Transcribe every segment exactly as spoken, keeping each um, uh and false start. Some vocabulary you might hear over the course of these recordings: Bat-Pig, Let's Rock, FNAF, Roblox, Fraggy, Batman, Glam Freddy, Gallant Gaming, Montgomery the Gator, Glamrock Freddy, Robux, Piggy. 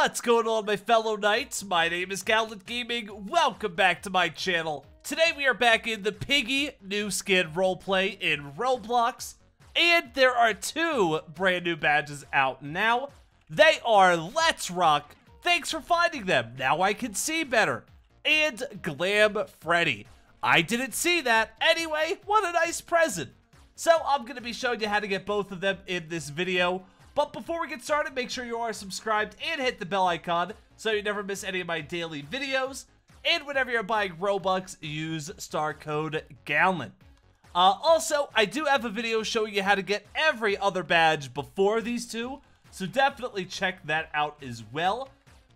What's going on, my fellow knights? My name is Gallant Gaming. Welcome back to my channel. Today we are back in the Piggy new skin roleplay in Roblox, and there are two brand new badges out now. They are Let's Rock, thanks for finding them, now I can see better, and Glam Freddy. I didn't see that. Anyway, what a nice present. So I'm going to be showing you how to get both of them in this video. But before we get started, make sure you are subscribed and hit the bell icon so you never miss any of my daily videos. And whenever you're buying Robux, use star code GALLANT. Uh, also, I do have a video showing you how to get every other badge before these two, so definitely check that out as well.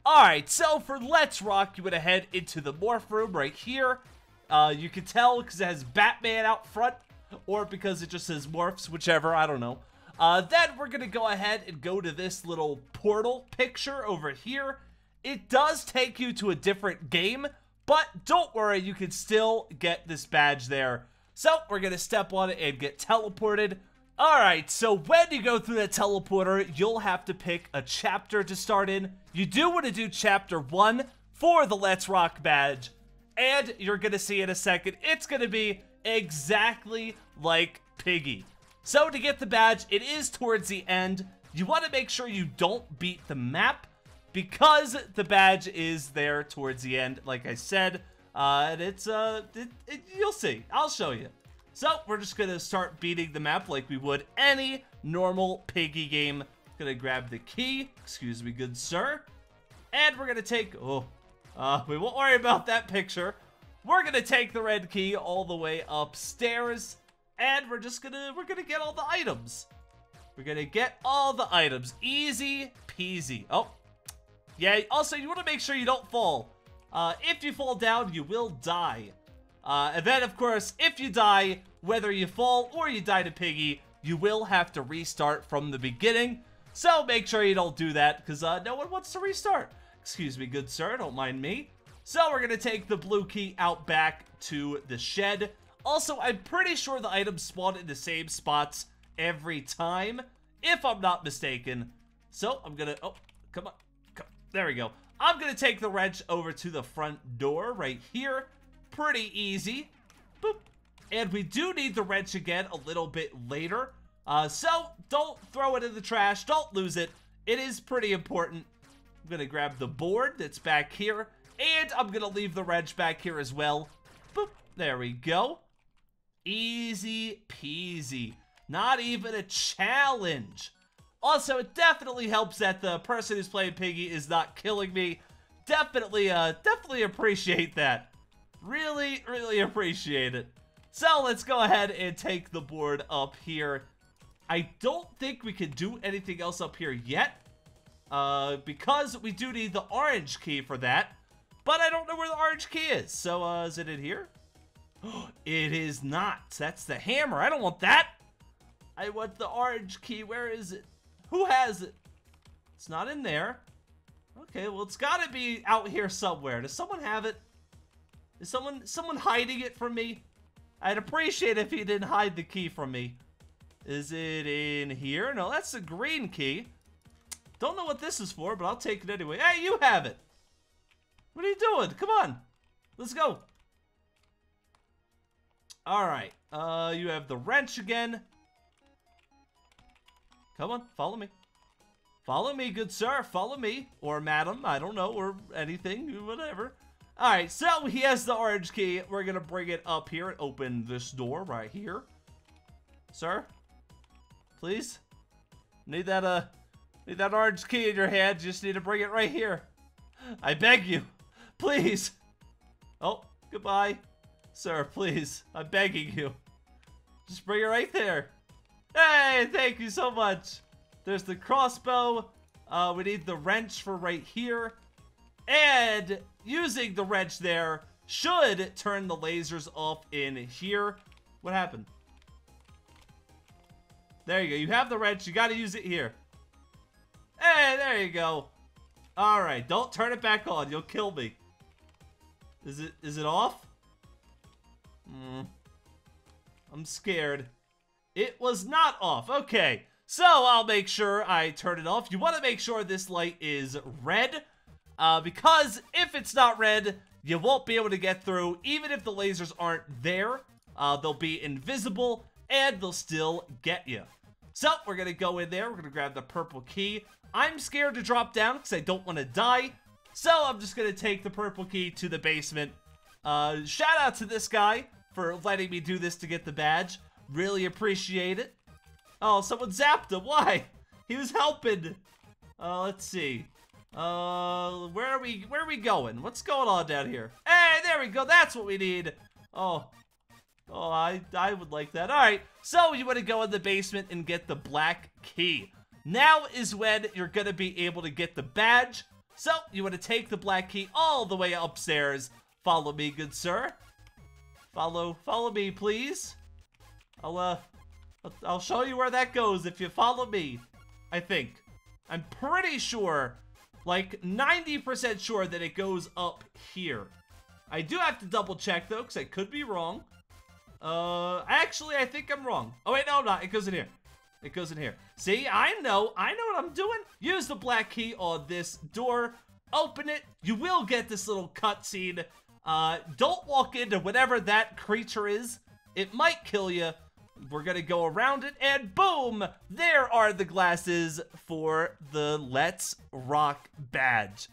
Alright, so for Let's Rock, you want to head into the morph room right here. Uh, you can tell because it has Batman out front, or because it just says morphs, whichever, I don't know. Uh, then we're going to go ahead and go to this little portal picture over here. It does take you to a different game, but don't worry, you can still get this badge there. So we're going to step on it and get teleported. Alright, so when you go through that teleporter, you'll have to pick a chapter to start in. You do want to do chapter one for the Let's Rock badge, and you're going to see in a second, it's going to be exactly like Piggy. So to get the badge, it is towards the end. You want to make sure you don't beat the map because the badge is there towards the end, like I said. Uh, and it's, uh, it, it, you'll see. I'll show you. So we're just going to start beating the map like we would any normal Piggy game. Going to grab the key. Excuse me, good sir. And we're going to take, oh, uh, we won't worry about that picture. We're going to take the red key all the way upstairs. And we're just gonna, we're gonna get all the items. We're gonna get all the items. Easy peasy. Oh, yeah. Also, you want to make sure you don't fall. Uh, if you fall down, you will die. Uh, and then, of course, if you die, whether you fall or you die to Piggy, you will have to restart from the beginning. So make sure you don't do that, because uh, no one wants to restart. Excuse me, good sir. Don't mind me. So we're gonna take the blue key out back to the shed. Also, I'm pretty sure the items spawn in the same spots every time, if I'm not mistaken. So, I'm gonna... Oh, come on. Come, there we go. I'm gonna take the wrench over to the front door right here. Pretty easy. Boop. And we do need the wrench again a little bit later. Uh, so, don't throw it in the trash. Don't lose it. It is pretty important. I'm gonna grab the board that's back here. And I'm gonna leave the wrench back here as well. Boop. There we go. Easy peasy. Not even a challenge. Also, it definitely helps that the person who's playing Piggy is not killing me. Definitely, uh, definitely appreciate that. Really, really appreciate it. So let's go ahead and take the board up here. I don't think we can do anything else up here yet, uh, because we do need the orange key for that. But I don't know where the orange key is. So uh, is it in here? It is not. That's the hammer. I don't want that. I want the orange key. Where is it? Who has it? It's not in there. Okay, well, it's got to be out here somewhere. Does someone have it? Is someone someone hiding it from me? I'd appreciate if he didn't hide the key from me. Is it in here? No, that's the green key. Don't know what this is for, but I'll take it anyway. Hey, you have it. What are you doing? Come on. Let's go. Alright, uh, you have the wrench again. Come on, follow me. Follow me, good sir, follow me. Or madam, I don't know, or anything, whatever. Alright, so he has the orange key. We're gonna bring it up here and open this door right here. Sir, please. Need that, uh, need that orange key in your hand. You just need to bring it right here. I beg you, please. Oh, goodbye. Sir, please, I'm begging you. Just bring it right there. Hey, thank you so much. There's the crossbow. Uh, we need the wrench for right here. And using the wrench there should turn the lasers off in here. What happened? There you go. You have the wrench. You got to use it here. Hey, there you go. All right, don't turn it back on. You'll kill me. Is it, is it off? Mm. I'm scared. It was not off. Okay. So I'll make sure I turn it off. You want to make sure this light is red, uh, because if it's not red, you won't be able to get through. Even if the lasers aren't there, uh, they'll be invisible and they'll still get you. So we're going to go in there. We're going to grab the purple key. I'm scared to drop down because I don't want to die. So I'm just going to take the purple key to the basement. Uh, shout out to this guy for letting me do this to get the badge. Really appreciate it. Oh, someone zapped him. Why? He was helping. Uh, let's see. Uh, where are we? Where are we going? What's going on down here? Hey, there we go. That's what we need. Oh, oh, I, I would like that. All right. So you want to go in the basement and get the black key. Now is when you're going to be able to get the badge. So you want to take the black key all the way upstairs. Follow me, good sir. Follow, follow me, please. I'll, uh, I'll show you where that goes if you follow me, I think. I'm pretty sure, like ninety percent sure that it goes up here. I do have to double check though, because I could be wrong. Uh, actually, I think I'm wrong. Oh wait, no, I'm not. It goes in here. It goes in here. See, I know. I know what I'm doing. Use the black key on this door. Open it. You will get this little cutscene. Uh, don't walk into whatever that creature is. It might kill you. We're gonna go around it, and boom! There are the glasses for the Let's Rock badge.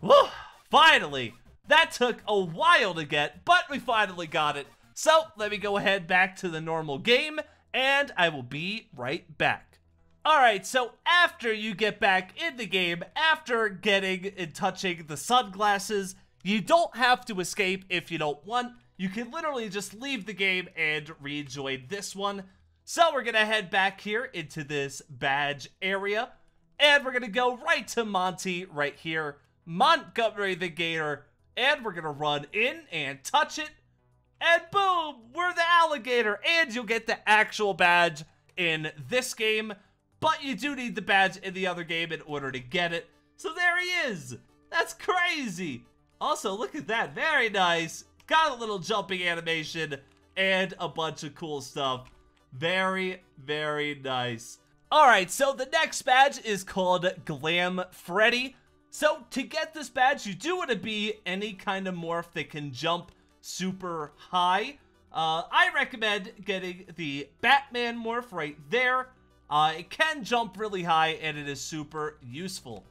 Whew, finally! That took a while to get, but we finally got it. So, let me go ahead back to the normal game, and I will be right back. Alright, so after you get back in the game, after getting and touching the sunglasses, you don't have to escape if you don't want. You can literally just leave the game and rejoin this one. So we're going to head back here into this badge area. And we're going to go right to Monty right here. Montgomery the Gator. And we're going to run in and touch it. And boom! We're the alligator. And you'll get the actual badge in this game. But you do need the badge in the other game in order to get it. So there he is. That's crazy. Also, look at that. Very nice. Got a little jumping animation and a bunch of cool stuff. Very, very nice. Alright, so the next badge is called Glam Freddy. So to get this badge, you do want to be any kind of morph that can jump super high. Uh, I recommend getting the Batman morph right there. Uh, it can jump really high and it is super useful.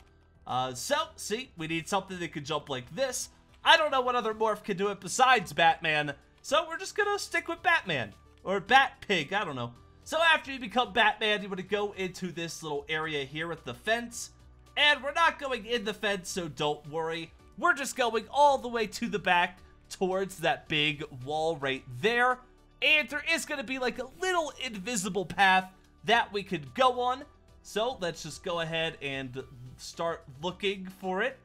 Uh, so, see, we need something that can jump like this. I don't know what other morph can do it besides Batman, so we're just gonna stick with Batman. Or Bat-Pig, I don't know. So after you become Batman, you want to go into this little area here with the fence. And we're not going in the fence, so don't worry. We're just going all the way to the back towards that big wall right there. And there is gonna be like a little invisible path that we could go on. So let's just go ahead and start looking for it.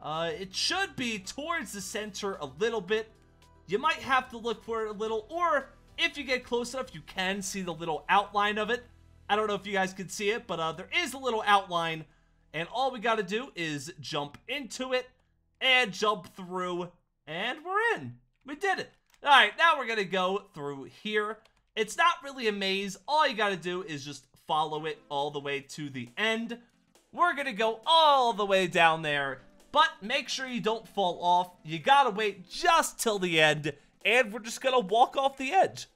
Uh, it should be towards the center a little bit. You might have to look for it a little, or if you get close enough, you can see the little outline of it. I don't know if you guys can see it, but uh, there is a little outline, and all we gotta do is jump into it, and jump through, and we're in. We did it. Alright, now we're gonna go through here. It's not really a maze. All you gotta do is just follow it all the way to the end. We're gonna go all the way down there. But make sure you don't fall off. You gotta wait just till the end, and we're just gonna walk off the edge.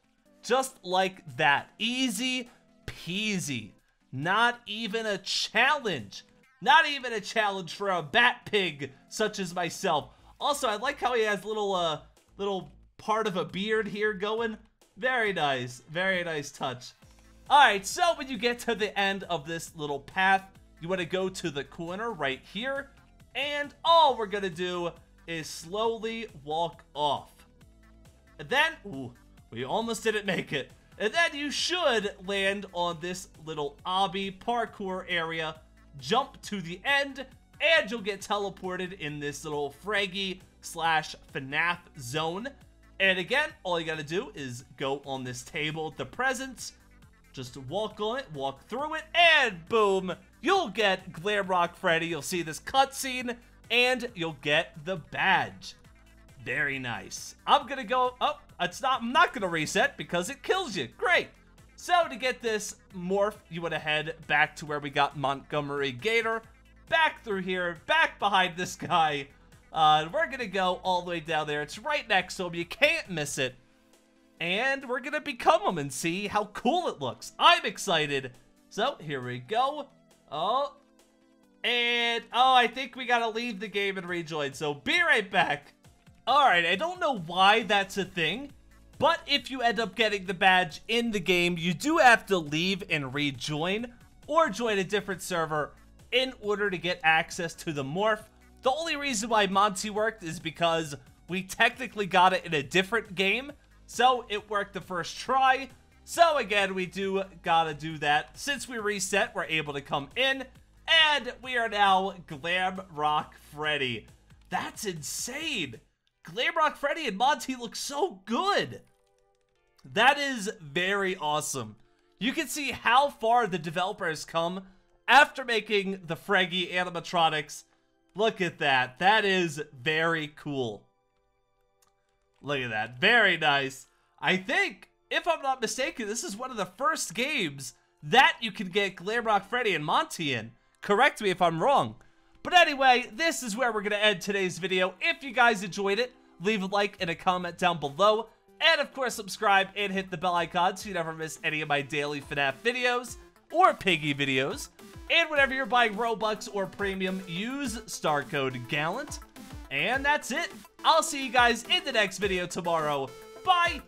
Just like that. Easy peasy. Not even a challenge. Not even a challenge for a bat pig such as myself. Also, I like how he has little, uh, little part of a beard here going. Very nice. Very nice touch. Alright, so when you get to the end of this little path, you wanna go to the corner right here. And all we're gonna do is slowly walk off. And then, ooh, we almost didn't make it. And then you should land on this little obby parkour area, jump to the end, and you'll get teleported in this little Fraggy slash FNAF zone. And again, all you gotta do is go on this table at the presents, just walk on it, walk through it, and boom! You'll get Glamrock Freddy, you'll see this cutscene, and you'll get the badge. Very nice. I'm gonna go, oh, it's not, I'm not gonna reset because it kills you. Great. So to get this morph, you want to head back to where we got Montgomery Gator, back through here, back behind this guy. Uh, we're going to go all the way down there. It's right next to him. You can't miss it. And we're going to become him and see how cool it looks. I'm excited. So here we go. Oh, and oh, I think we got to leave the game and rejoin. So be right back. All right. I don't know why that's a thing, but if you end up getting the badge in the game, you do have to leave and rejoin or join a different server in order to get access to the morph. The only reason why Monty worked is because we technically got it in a different game, so it worked the first try. So again, we do gotta do that. Since we reset, we're able to come in, and we are now Glamrock Freddy. That's insane. Glamrock Freddy and Monty look so good. That is very awesome. You can see how far the developers come after making the Freggy animatronics. Look at that. That is very cool. Look at that. Very nice. I think, if I'm not mistaken, this is one of the first games that you can get Glamrock Freddy and Monty in. Correct me if I'm wrong. But anyway, this is where we're going to end today's video. If you guys enjoyed it, leave a like and a comment down below. And of course, subscribe and hit the bell icon so you never miss any of my daily FNAF videos or Piggy videos. And whenever you're buying Robux or Premium, use star code GALLANT. And that's it. I'll see you guys in the next video tomorrow. Bye!